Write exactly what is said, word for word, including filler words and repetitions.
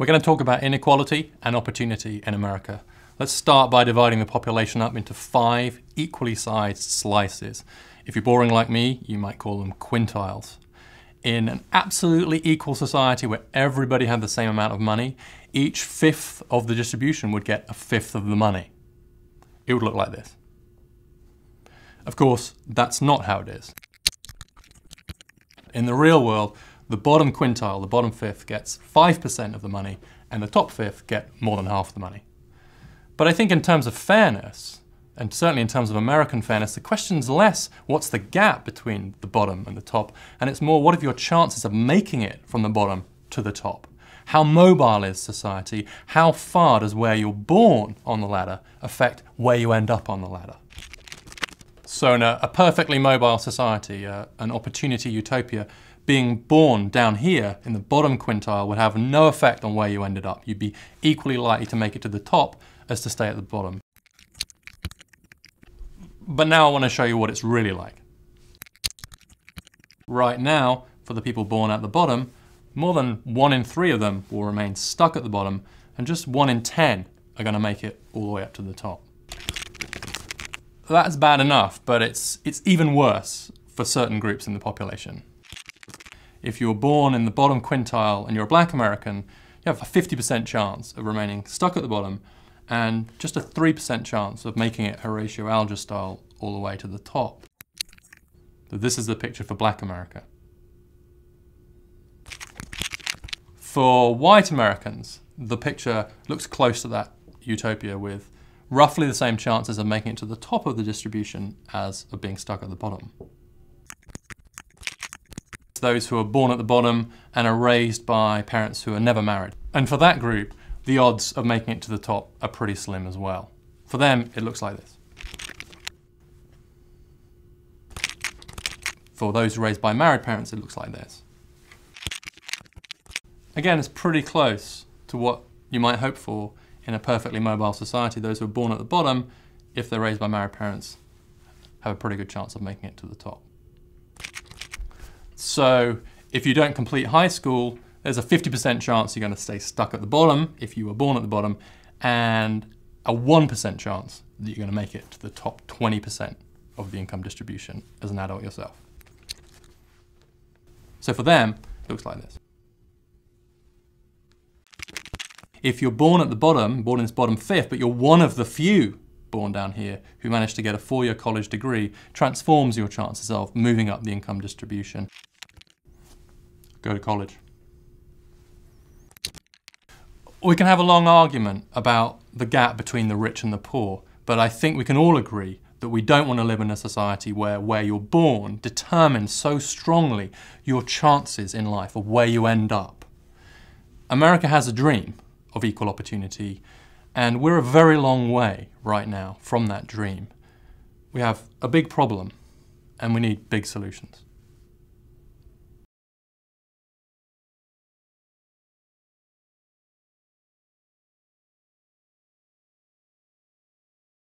We're going to talk about inequality and opportunity in America. Let's start by dividing the population up into five equally sized slices. If you're boring like me, you might call them quintiles. In an absolutely equal society where everybody had the same amount of money, each fifth of the distribution would get a fifth of the money. It would look like this. Of course, that's not how it is. In the real world, the bottom quintile, the bottom fifth, gets five percent of the money, and the top fifth get more than half the money. But I think in terms of fairness, and certainly in terms of American fairness, the question's less what's the gap between the bottom and the top, and it's more what are your chances of making it from the bottom to the top? How mobile is society? How far does where you're born on the ladder affect where you end up on the ladder? So in a, a perfectly mobile society, uh, an opportunity utopia, being born down here in the bottom quintile would have no effect on where you ended up. You'd be equally likely to make it to the top as to stay at the bottom. But now I want to show you what it's really like. Right now, for the people born at the bottom, more than one in three of them will remain stuck at the bottom, and just one in ten are going to make it all the way up to the top. That's bad enough, but it's, it's even worse for certain groups in the population. If you were born in the bottom quintile and you're a black American, you have a fifty percent chance of remaining stuck at the bottom, and just a three percent chance of making it Horatio Alger style all the way to the top. So this is the picture for black America. For white Americans, the picture looks close to that utopia, with roughly the same chances of making it to the top of the distribution as of being stuck at the bottom. It's those who are born at the bottom and are raised by parents who are never married. And for that group, the odds of making it to the top are pretty slim as well. For them, it looks like this. For those raised by married parents, it looks like this. Again, it's pretty close to what you might hope for in a perfectly mobile society. Those who are born at the bottom, if they're raised by married parents, have a pretty good chance of making it to the top. So if you don't complete high school, there's a fifty percent chance you're going to stay stuck at the bottom if you were born at the bottom, and a one percent chance that you're going to make it to the top twenty percent of the income distribution as an adult yourself. So for them, it looks like this. If you're born at the bottom, born in this bottom fifth, but you're one of the few born down here who managed to get a four-year college degree, transforms your chances of moving up the income distribution. Go to college. We can have a long argument about the gap between the rich and the poor, but I think we can all agree that we don't want to live in a society where where you're born determines so strongly your chances in life of where you end up. America has a dream of equal opportunity, and we're a very long way right now from that dream. We have a big problem, and we need big solutions.